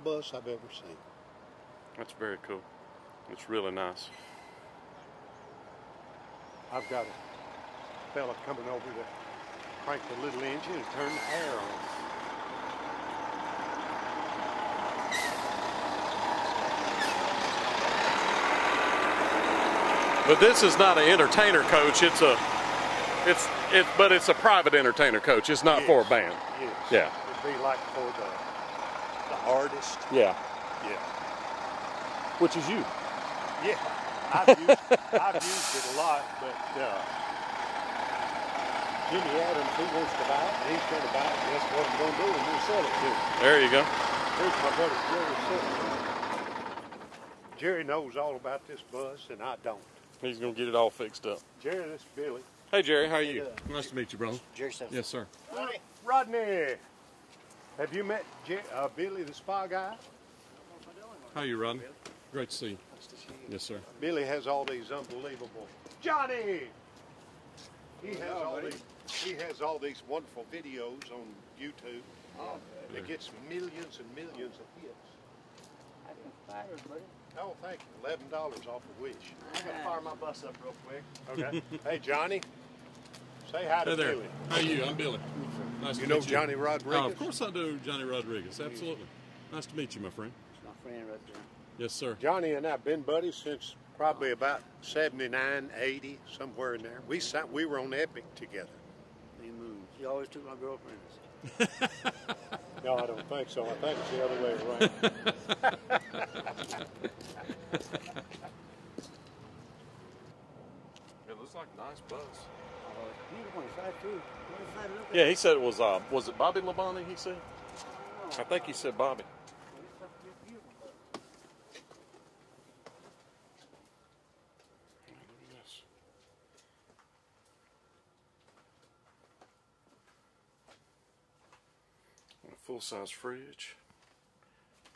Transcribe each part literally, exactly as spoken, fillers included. beautiful bus I've ever seen. That's very cool. It's really nice. I've got a fella coming over to crank the little engine and turn the air on. But this is not an entertainer coach. It's a, it's it, but it's a private entertainer coach. It's not yes. for a band. Yes. Yeah. It'd be like for the, the artist. Yeah. Yeah. Which is you. Yeah. I've used, I've used it a lot, but uh, Jimmy Adams, he wants to buy it. He's going to buy it. That's what I'm going to do, and we'll sell it to him. There you go. Here's my brother Jerry Simmons. Jerry knows all about this bus, and I don't. He's going to get it all fixed up. Jerry, this is Billy. Hey, Jerry, how are you? Hey, uh, nice to meet you, brother. Jerry Simmons. Yes, sir. Rodney. Rodney. Have you met Jer uh, Billy, the Spa Guy? How are you, Rodney? Billy. Great to see you. Nice to see you. Yes, sir. Billy has all these unbelievable... Johnny! He has, oh, all, these, he has all these wonderful videos on YouTube. Oh, yeah. It gets millions and millions of hits. I didn't fire it, buddy. Oh, thank you. eleven dollars off a wish. I'm going to fire my bus up real quick. Okay. Hey, Johnny. Say hi hey to there. Billy. How are you? I'm Billy. Nice you to meet you. You know Johnny Rodriguez? Oh, of course I do Johnny Rodriguez. Absolutely. Nice to meet you, my friend. My friend right there. Yes, sir. Johnny and I have been buddies since probably about seventy-nine, eighty, somewhere in there. We we were on Epic together. He moved. He always took my girlfriend. No, I don't think so. I think it's the other way around. It looks like a nice bus. Yeah, he said it was, uh, was it Bobby Labonte, he said? I think he said Bobby. Full-size fridge,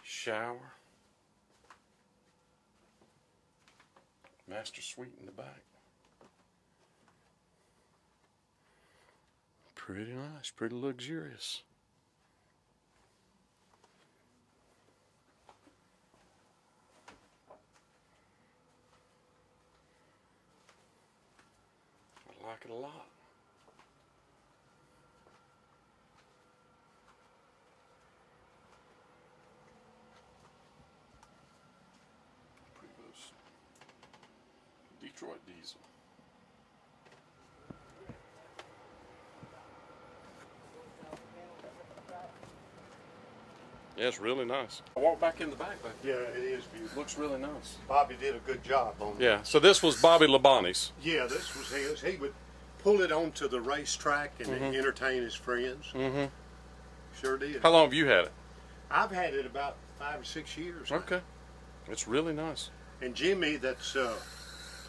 shower, master suite in the back. Pretty nice, pretty luxurious. I like it a lot. Detroit Diesel. Yeah, it's really nice. I walked back in the back back there. Yeah, it is beautiful. Looks really nice. Bobby did a good job on that. Yeah, so this was Bobby Labonte's. Yeah, this was his. He would pull it onto the racetrack and mm-hmm. entertain his friends. Mm-hmm. Sure did. How long have you had it? I've had it about five or six years. Okay. Now. It's really nice. And Jimmy, that's... Uh,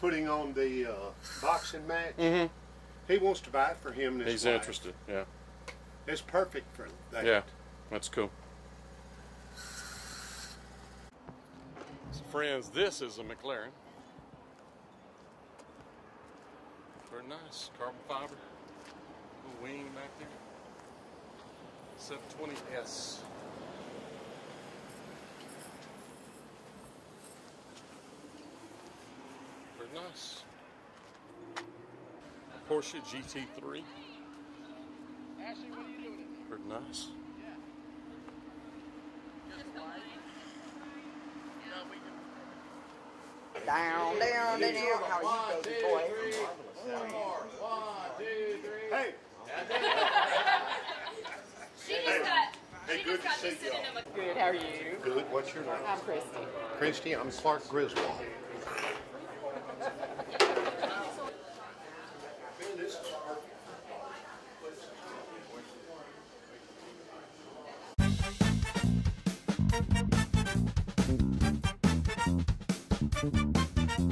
putting on the uh, boxing match. Mm-hmm. He wants to buy it for him. And his He's wife. Interested. Yeah. It's perfect for that. Yeah, that's cool. So friends, this is a McLaren. Very nice, carbon fiber. Little wing back there. seven twenty S. Nice. Porsche G T three. Ashley, what are you doing? Pretty nice. Yeah. Just a light. No, we can. Down, down, down. How you go, boy? One, two, three. Hey. She just got. Hey, she good just got to see y'all. Good. How are you? Good. What's your name? I'm Christy. Christy. I'm Clark Griswold.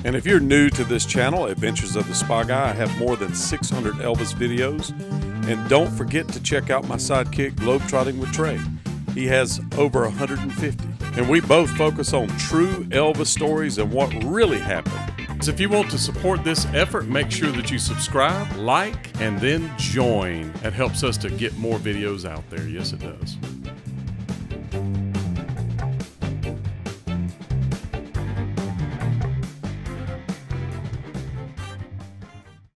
And if you're new to this channel, Adventures of the Spa Guy, I have more than six hundred Elvis videos. And don't forget to check out my sidekick, Globetrotting with Trey. He has over one hundred fifty. And we both focus on true Elvis stories and what really happened. So if you want to support this effort, make sure that you subscribe, like, and then join. That helps us to get more videos out there. Yes, it does.